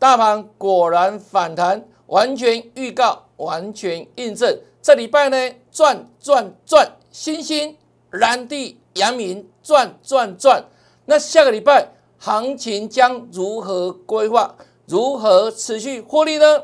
大盘果然反弹，完全预告，完全印证。这礼拜呢，赚，欣兴、蓝地、阳明赚。那下个礼拜行情将如何规划？如何持续获利呢？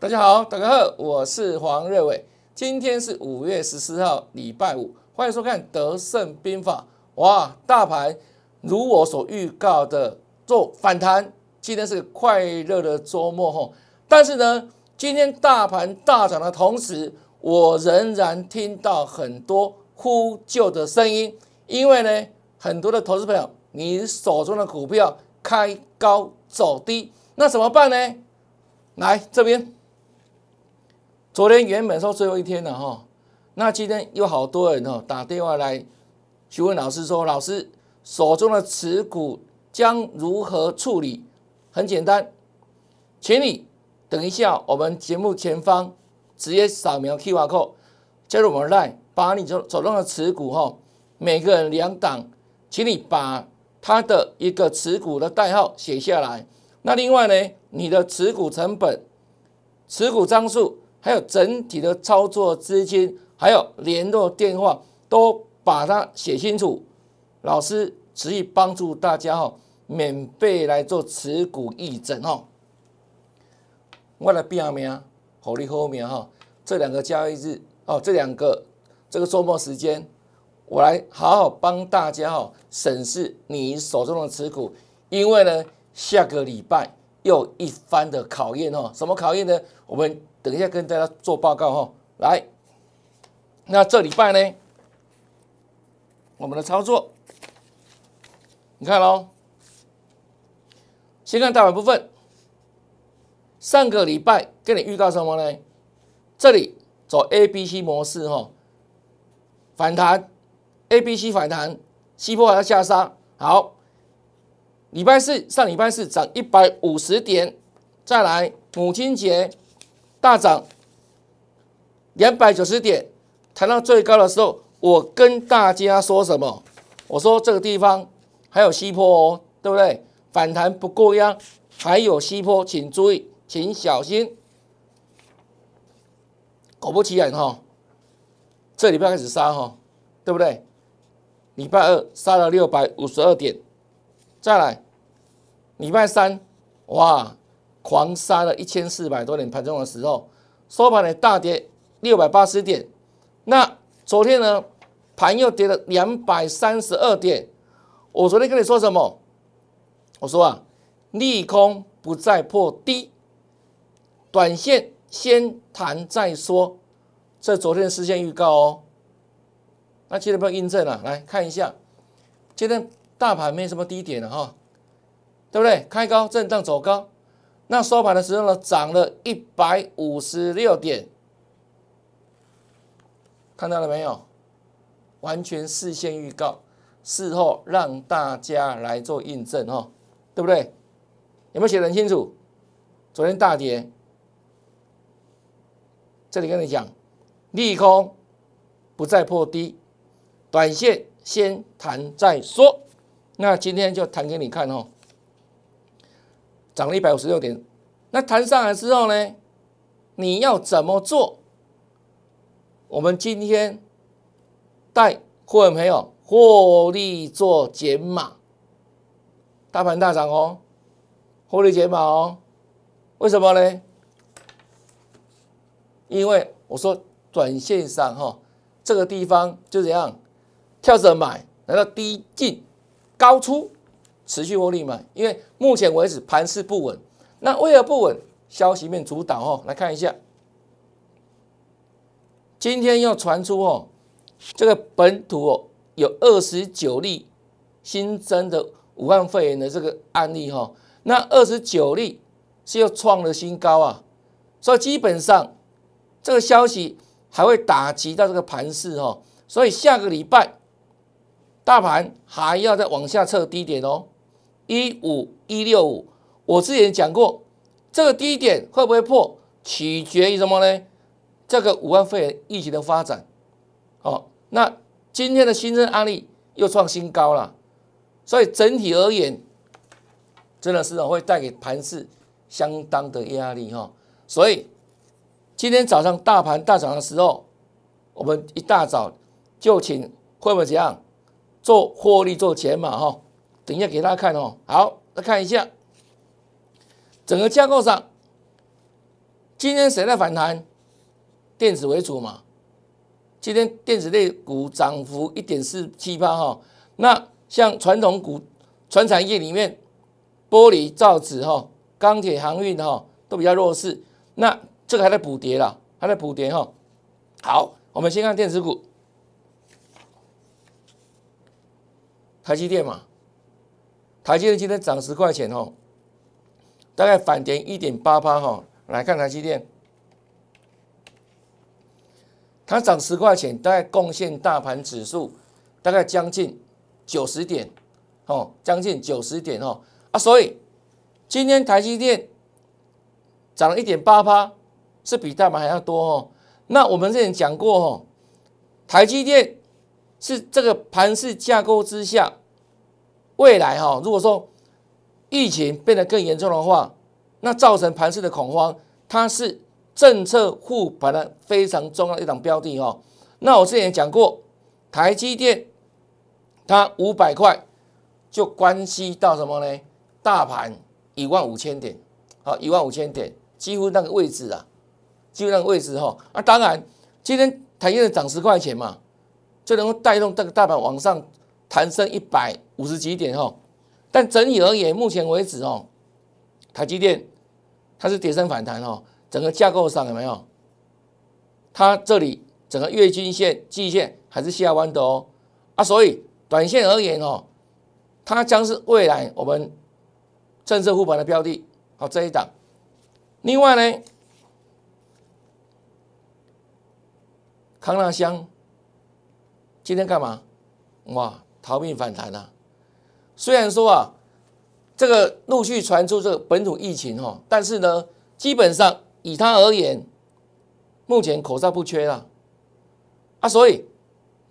大家好，大家好，我是黄瑞伟。今天是5月14号，礼拜五，欢迎收看《德胜兵法》。哇，大盘如我所预告的做反弹，今天是个快乐的周末吼。但是呢，今天大盘大涨的同时，我仍然听到很多呼救的声音，因为呢，很多的投资朋友，你手中的股票开高走低，那怎么办呢？来这边。昨天原本说最后一天了哈，那今天有好多人哦打电话来询问老师说，老师手中的持股将如何处理？很简单，请你等一下，我们节目前方直接扫描 QR code 加入我们 LINE， 把你手中的持股哈，每个人2档，请你把它的一个持股的代号写下来。那另外呢，你的持股成本、持股张数。还有整体的操作资金，还有联络电话，都把它写清楚。老师持续帮助大家哈，免费来做持股议诊哦。我的拼命，好利好命哈。这两个交易日哦，这个周末时间，我来好好帮大家哈审视你手中的持股，因为呢，下个礼拜又一番的考验哦。什么考验呢？我们。等一下跟大家做报告哈，来，那这礼拜呢，我们的操作，你看喽，先看大盘部分，上个礼拜跟你预告什么呢？这里走 A B C 模式哈，反弹 A B C 反弹，西坡还要下杀，好，礼拜四上礼拜四涨150点，再来母亲节。大涨290点，谈到最高的时候，我跟大家说什么？我说这个地方还有西坡哦，对不对？反弹不过压，还有西坡，请注意，请小心。果不其然哈，这礼拜开始杀哈，对不对？礼拜二杀了652点，再来礼拜三，哇！狂杀了1400多点，盘中的时候收盘的大跌680点。那昨天呢，盘又跌了232点。我昨天跟你说什么？我说啊，利空不再破低，短线先谈再说。这昨天的事先预告哦。那今天不要印证了，来看一下，今天大盘没什么低点了哈，对不对？开高震荡走高。那收盘的时候呢，涨了156点，看到了没有？完全事先预告，事后让大家来做印证哈，对不对？有没有写得很清楚？昨天大跌，这里跟你讲，利空不再破低，短线先谈再说。那今天就谈给你看哦。涨了156点，那弹上来之后呢？你要怎么做？我们今天带会员朋友获利做减码，大盘大涨哦，获利减码哦。为什么呢？因为我说短线上哈，这个地方就怎样跳着买，然后低进高出。持续获利嘛，因为目前为止盘势不稳，那为何不稳？消息面主导哦，来看一下，今天又传出哦，这个本土哦有29例新增的武汉肺炎的这个案例哈、哦，那29例是又创了新高啊，所以基本上这个消息还会打击到这个盘势哦，所以下个礼拜大盘还要再往下测低点哦。15165，我之前讲过，这个低点会不会破，取决于什么呢？这个武汉肺炎疫情的发展，哦，那今天的新增案例又创新高了，所以整体而言，真的是会带给盘市相当的压力哈。所以今天早上大盘大涨的时候，我们一大早就请会员怎样做获利做减码哈。等一下给大家看哦。好，来看一下整个架构上，今天谁在反弹？电子为主嘛，今天电子类股涨幅 1.47% 哈，那像传统股、传产业里面，玻璃、造纸哈、钢铁、航运哈都比较弱势，那这个还在补跌啦，还在补跌哈。好，我们先看电子股，台积电嘛，台积电今天涨10块钱哦，大概反跌 1.8% 哈，来看台积电。它涨10块钱，大概贡献大盘指数大概将近90点，哦，将近90点哦啊，所以今天台积电涨了 1.8%， 是比大盘还要多哦。那我们之前讲过哦，台积电是这个盘势架构之下，未来哈，如果说疫情变得更严重的话，那造成盘势的恐慌，它是政策护盘的非常重要的一档标的哦。那我之前也讲过，台积电它500块就关系到什么呢？大盘15000点，好，15000点，几乎那个位置啊，几乎那个位置哈。啊，当然今天台积电涨10块钱嘛，就能够带动这个大盘往上弹升150几点哈。但整体而言，目前为止哦，台积电它是跌升反弹哦。整个架构上有没有？它这里整个月均线、季线还是下弯的哦，啊，所以短线而言哦，它将是未来我们政策护盘的标的，好，这一档。另外呢，康那香今天干嘛？哇，逃命反弹啊！虽然说啊，这个陆续传出这个本土疫情哦，但是呢，基本上。以它而言，目前口罩不缺啦，啊，所以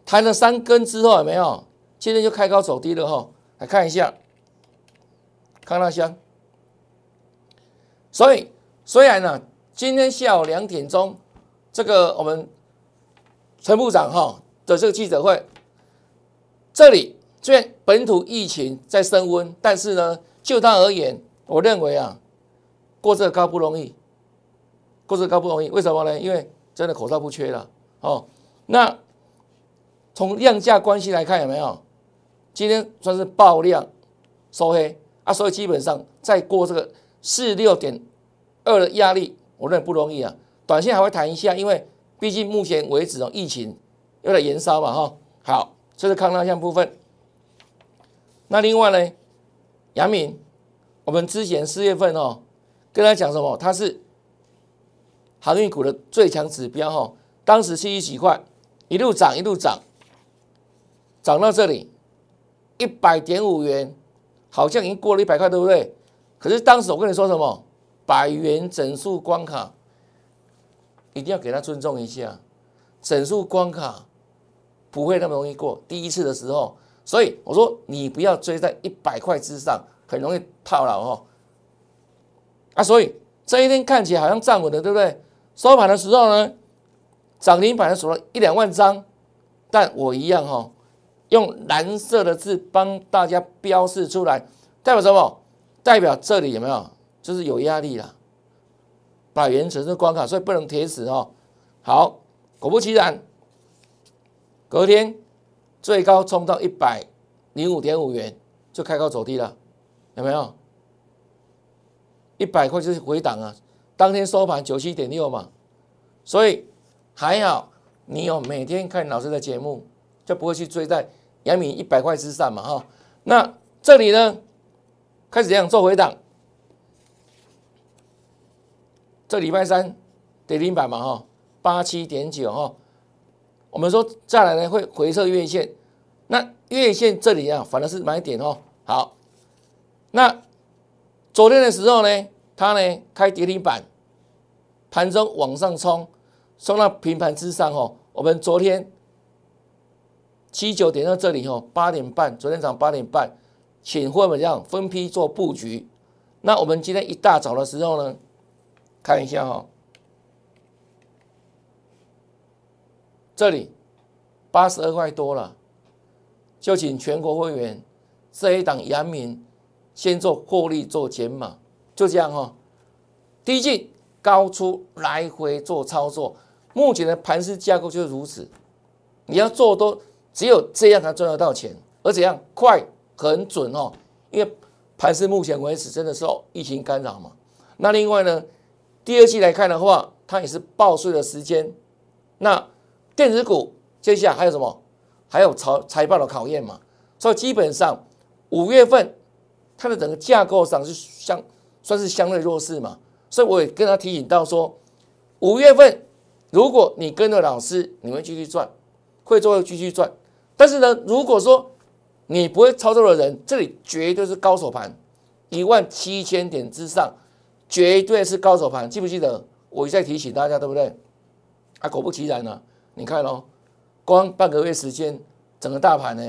弹了3根之后有没有？今天就开高走低了哈。来看一下康那香，所以虽然呢、啊，今天下午2点钟，这个我们陈部长哈的这个记者会，这里虽然本土疫情在升温，但是呢，就它而言，我认为啊，过这个高不容易。过热高不容易，为什么呢？因为真的口罩不缺了哦。那从量价关系来看，有没有？今天算是爆量收黑啊，所以基本上再过这个46.2的压力，我认为不容易啊。短线还会谈一下，因为毕竟目前为止哦，疫情有点延烧嘛哈、哦。好，这是康那香部分。那另外呢，阳明，我们之前4月份哦，跟他讲什么？他是航运股的最强指标哈，当时70几块，一路涨一路涨，涨到这里100.5元，好像已经过了100块，对不对？可是当时我跟你说什么？100元整数关卡，一定要给他尊重一下，整数关卡不会那么容易过。第一次的时候，所以我说你不要追在100块之上，很容易套牢哦。啊，所以这一天看起来好像站稳了，对不对？收盘的时候呢，涨停板的时候1-2万张，但我一样哦，用蓝色的字帮大家标示出来，代表什么？代表这里有没有就是有压力了，100元整数关卡，所以不能铁死哦。好，果不其然，隔天最高冲到105.5元，就开高走低了，有没有？100块就是回档啊，当天收盘97.6嘛，所以还好你有每天看老师的节目，就不会去追在阳明100块之上嘛哈、哦。那这里呢开始这样做回档，这礼拜三跌停板嘛哈、哦，87.9哈。我们说再来呢会回测月线，那月线这里啊反而是买点哦。好，那。昨天的时候呢，它呢开跌停板，盘中往上冲，送到平盘之上哦。我们昨天79点到这里哦，8点半，昨天涨8点半，请会员这样分批做布局。那我们今天一大早的时候呢，看一下哦，这里82块多了，就请全国会员这一档阳明先做获利做减码，就这样哦。低进高出来回做操作，目前的盘势架构就是如此。你要做多，只有这样才赚得到钱，而且这样快很准哦。因为盘势目前为止真的受疫情干扰嘛。那另外呢，第二季来看的话，它也是报税的时间。那电子股接下来还有什么？还有财报的考验嘛。所以基本上5月份。它的整个架构上是算是相对弱势嘛，所以我也跟他提醒到说，5月份如果你跟着老师，你会继续赚，会做继续赚。但是呢，如果说你不会操作的人，这里绝对是高手盘，17000点之上，绝对是高手盘，记不记得？我一再提醒大家，对不对？啊，果不其然啊，你看哦，光半个月时间，整个大盘呢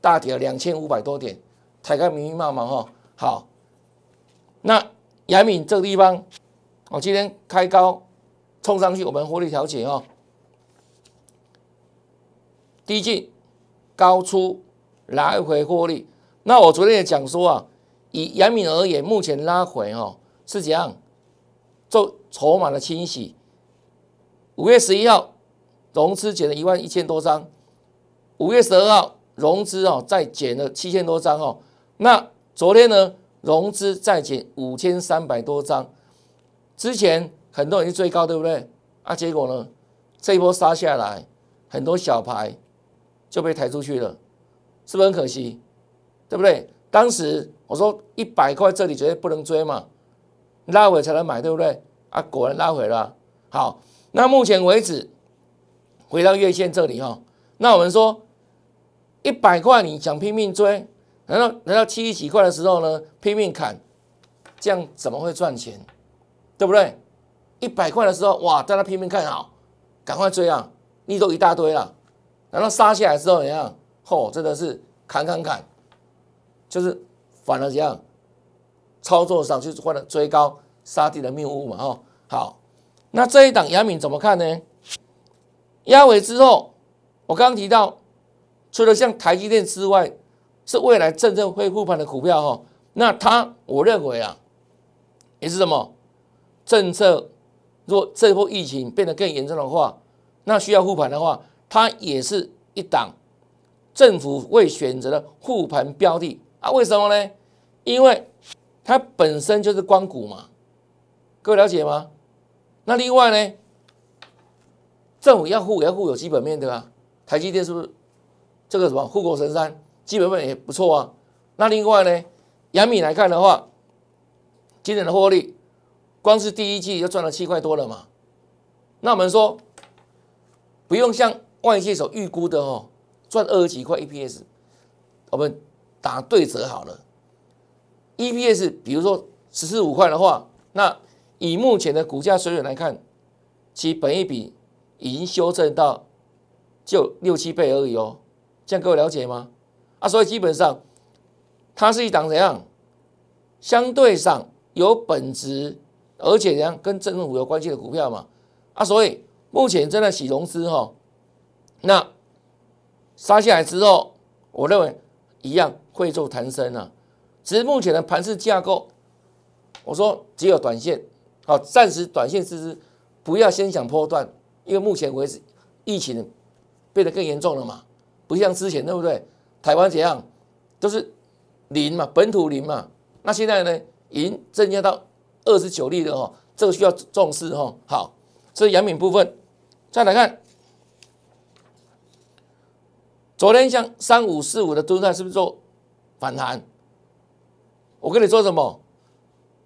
大跌了2500多点。才看明明骂嘛哈，好，那阳明这个地方，我今天开高冲上去，我们获利调节哦，低进高出来回获利。那我昨天也讲说啊，以阳明而言，目前拉回哦是怎样做筹码的清洗？5月11号融资减了11000多张，5月12号融资哦再减了7000多张哦。那昨天呢，融资再减5300多张，之前很多人是追高，对不对？啊，结果呢，这一波杀下来，很多小牌就被抬出去了，是不是很可惜？对不对？当时我说100块这里绝对不能追嘛，拉回才能买，对不对？啊，果然拉回了。好，那目前为止回到月线这里哦，那我们说。100块你想拼命追，难道70几块的时候呢拼命砍，这样怎么会赚钱？对不对？100块的时候哇，大家拼命看好，赶快追啊，力都一大堆了。然后杀下来之后怎样？吼，真的是砍，就是反而怎样？操作上就是换了追高杀低的谬误嘛哈、哦。好，那这一档阳明怎么看呢？压尾之后，我刚刚提到。除了像台积电之外，是未来真正会复盘的股票哈、哦。那它，我认为啊，也是什么政策？若这波疫情变得更严重的话，那需要复盘的话，它也是一档政府会选择的复盘标的啊。为什么呢？因为它本身就是光谷嘛，各位了解吗？那另外呢，政府要护有基本面的啊。台积电是不是？这个什么护国神山基本面也不错啊。那另外呢，阳明来看的话，今年的获利，光是第一季就赚了7块多了嘛。那我们说，不用像外界所预估的哦，赚20几块 EPS， 我们打对折好了。EPS 比如说14、15块的话，那以目前的股价水准来看，其本益比已经修正到就6、7倍而已哦。这样各位了解吗？啊，所以基本上它是一档怎样，相对上有本质，而且怎样跟政府有关系的股票嘛。啊，所以目前正在洗融资哈，那杀下来之后，我认为一样会做弹升啊。只是目前的盘势架构，我说只有短线，好，暂时短线实施，不要先想波段，因为目前为止疫情变得更严重了嘛。不像之前，对不对？台湾怎样都是零嘛，本土零嘛。那现在呢，已经增加到29例了哦，这个需要重视哦。好，这是阳明部分。再来看，昨天像3545的敦泰是不是做反弹？我跟你说什么？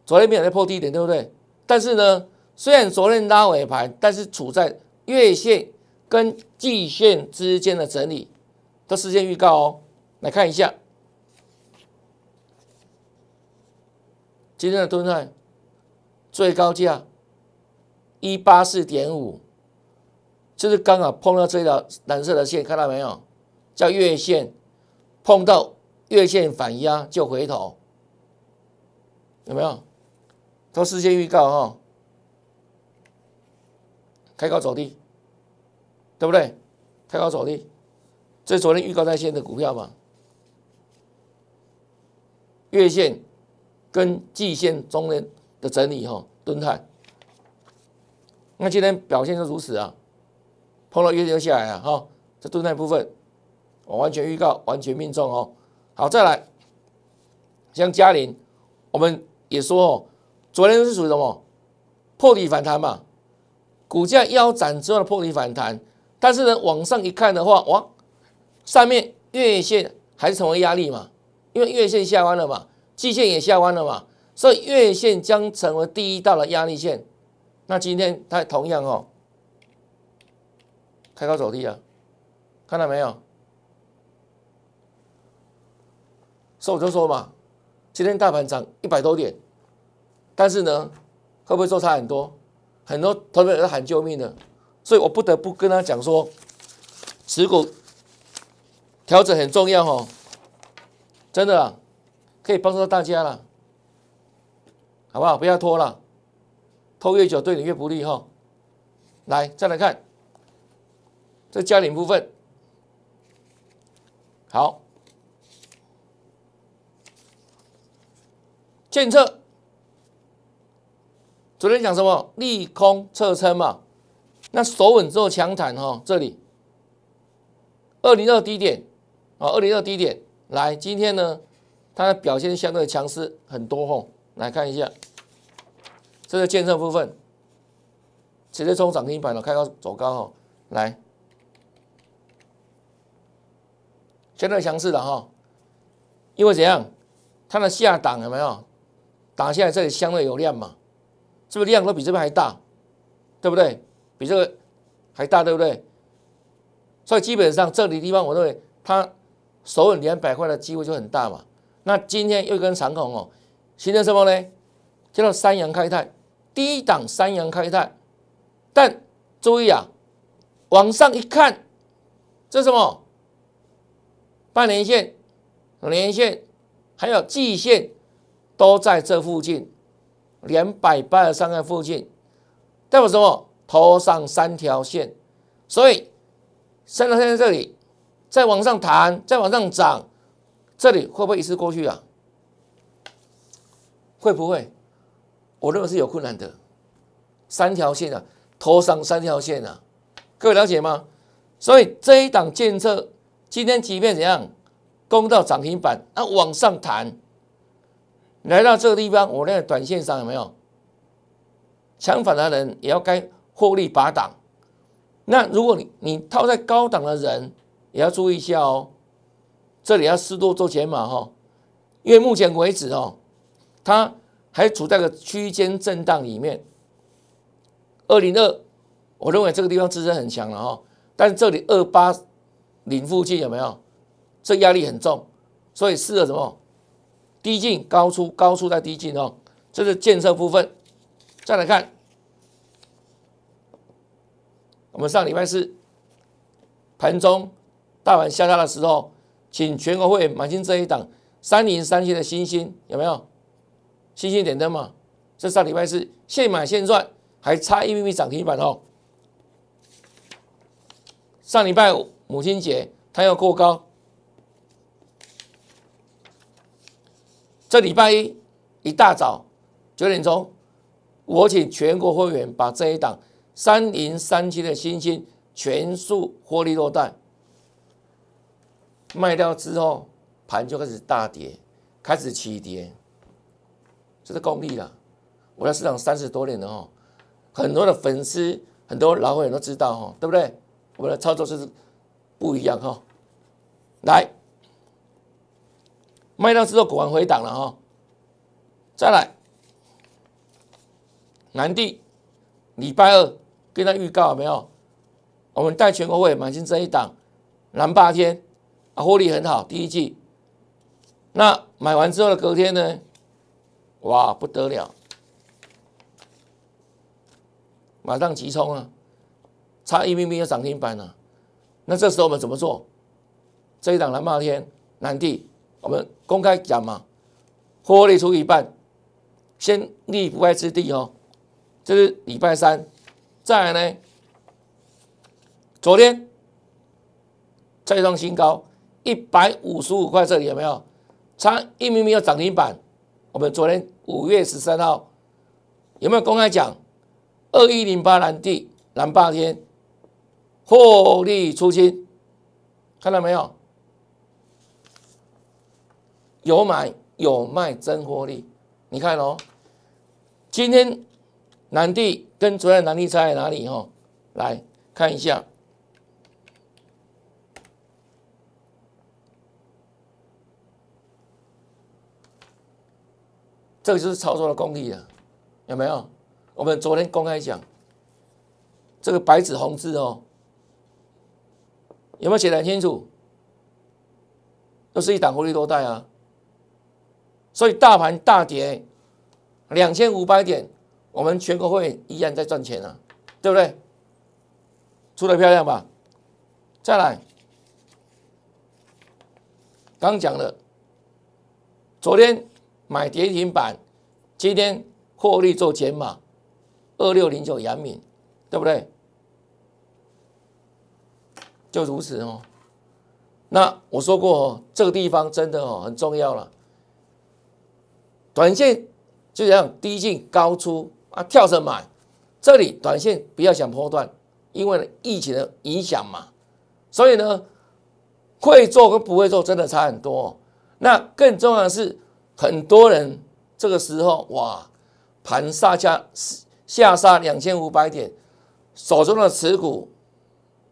昨天没有在破低点，对不对？但是呢，虽然昨天拉尾盘，但是处在月线跟季线之间的整理。都事先预告哦，来看一下今天的敦泰最高价184.5，就是刚好碰到这条蓝色的线，看到没有？叫月线，碰到月线反压就回头，有没有？都事先预告哈，开高走低，对不对？开高走低，这昨天预告在先的股票嘛，月线跟季线中间的整理哈，蹲态。那今天表现就如此啊，碰到月线就下来啊，哈，这蹲态部分我完全预告，完全命中哦。好，再来，像嘉陵，我们也说哦，昨天是属于什么破底反弹嘛，股价腰斩之后的破底反弹。但是呢，往上一看的话，哇，上面月线还是成为压力嘛，因为月线下弯了嘛，季线也下弯了嘛，所以月线将成为第一道的压力线。那今天它同样哦，开高走低啊，看到没有？所以我就说嘛，今天大盘涨100多点，但是呢，会不会做差很多？很多投资人在喊救命的。所以我不得不跟他讲说，持股调整很重要哦，真的啦，可以帮助到大家啦，好不好？不要拖啦，拖越久对你越不利哦。来，再来看这嘉陵部分，好，建测，昨天讲什么？利空侧撑嘛。那手稳之后强弹哈，这里202低点啊，202低点来，今天呢它的表现相对强势很多吼，来看一下这个建设部分，直接冲涨停板了，开高走高吼，来相对强势了哈，因为怎样，它的下档有没有打下来，这里相对有量嘛，是不是量都比这边还大，对不对？比这个还大，对不对？所以基本上这里地方，我认为它手稳200块的机会就很大嘛。那今天又一根长红哦，形成什么呢？叫做三阳开泰，低档三阳开泰。但注意啊，往上一看，这是什么？半年线、年线还有季线都在这附近，283块附近，代表什么？头上3条线，所以3条线在这里，再往上弹，再往上涨，这里会不会一次过去啊？会不会？我认为是有困难的。3条线啊，头上3条线啊，各位了解吗？所以这一档建设今天即便怎样攻到涨停板，那往上弹，来到这个地方，我那个短线上有没有强反的人也要该获利拔档，那如果你套在高档的人也要注意一下哦，这里要适度做减码哈，因为目前为止哦，它还处在个区间震荡里面。202，我认为这个地方支撑很强了哈，但是这里280附近有没有？这压力很重，所以适合什么？低进高出，高出再低进哦，这是建设部分。再来看。我们上礼拜四盘中大盘下杀的时候，请全国会员买进这一档3037的新兴，有没有？新兴点灯嘛，这上礼拜四现买现赚，还差1mm涨停板哦。上礼拜五母亲节它又过高，这礼拜一大早9点钟，我请全国会员把这一档3037的新兴全数获利落袋，卖掉之后盘就开始大跌，开始起跌，这是功力了。我在市场30多年了哦，很多的粉丝、很多老会员都知道哦，对不对？我的操作是不一样哈、哦。来，卖掉之后果然回档了哈、哦。再来，南地礼拜二。跟他预告有没有？我们带全国会买进这一档蓝霸天啊，获利很好，第一季。那买完之后的隔天呢，哇不得了，马上急冲啊，差一0.0 就涨停板了。那这时候我们怎么做？这一档蓝霸天、南地，我们公开讲嘛，获利出一半，先立不败之地哦。这是礼拜三，再来呢，昨天再创新高155块，这里有没有？差一0.0要涨停板。我们昨天5月13号有没有公开讲？2108蓝地、蓝霸天获利出清，看到没有？有买有卖，真获利。你看哦，今天蓝地跟昨天蓝地差在哪里？哦，来看一下。这个就是操作的功力了，有没有？我们昨天公开讲，这个白纸红字哦，有没有写得很清楚？都是一档获利落袋啊。所以大盘大跌2500点，我们全国会员依然在赚钱啊，对不对？出得漂亮吧？再来，刚讲了，昨天买跌停板，今天获利做减码，2609阳明，对不对？就如此哦。那我说过哦，这个地方真的哦很重要了。短线就像低进高出啊，跳着买，这里短线不要想波段，因为疫情的影响嘛。所以呢，会做跟不会做真的差很多哦。那更重要的是，很多人这个时候哇，盘下杀2500点，手中的持股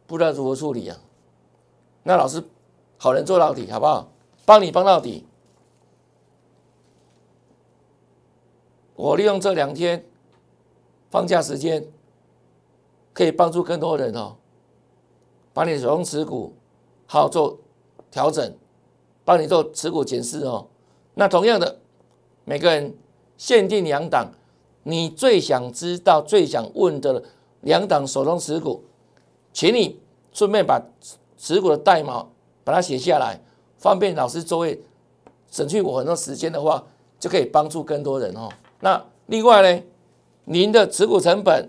不知道如何处理啊。那老师，好人做到底，好不好？帮你帮到底。我利用这2天放假时间，可以帮助更多人哦，把你手中持股好好做调整，帮你做持股检视哦。那同样的，每个人限定2档，你最想知道、最想问的2档手中持股，请你顺便把持股的代码把它写下来，方便老师作业，省去我很多时间的话，就可以帮助更多人哦。那另外呢，您的持股成本、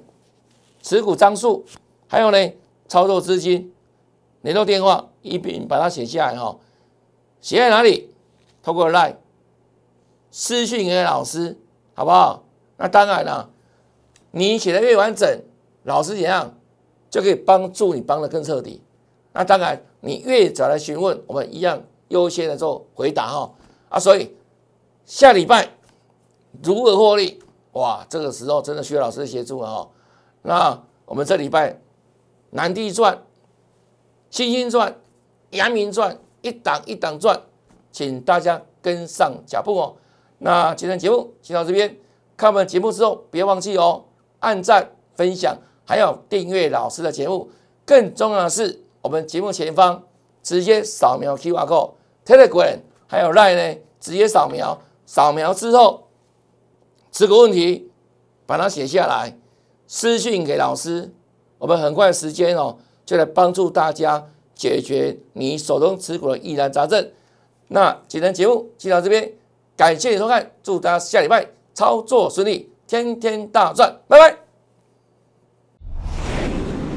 持股张数，还有呢操作资金、联络电话，一并把它写下来哦。写在哪里？透过 LINE。私讯给老师，好不好？那当然了，你写的越完整，老师怎样就可以帮助你帮得更彻底。那当然，你越早来询问，我们一样优先的做回答哈。啊，所以下礼拜如何获利？哇，这个时候真的需要老师的协助了哈。那我们这礼拜南地赚、星星赚、阳明赚，一档一档赚，请大家跟上脚步哦。那今天节目先到这边，看完节目之后，别忘记哦，按赞、分享，还有订阅老师的节目。更重要的是，我们节目前方直接扫描 QR code、Telegram 还有 LINE 呢，直接扫描，扫描之后，持股问题把它写下来，私讯给老师，我们很快的时间哦，就来帮助大家解决你手中持股的疑难杂症。那今天节目就到这边。感谢你收看，祝大家下礼拜操作顺利，天天大赚，拜拜。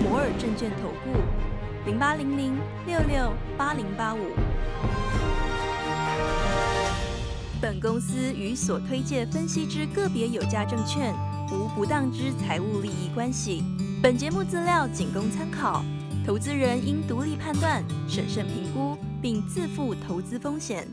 摩尔证券投顾0800668085。本公司与所推介分析之个别有价证券无不当之财务利益关系。本节目资料仅供参考，投资人应独立判断、审慎评估，并自负投资风险。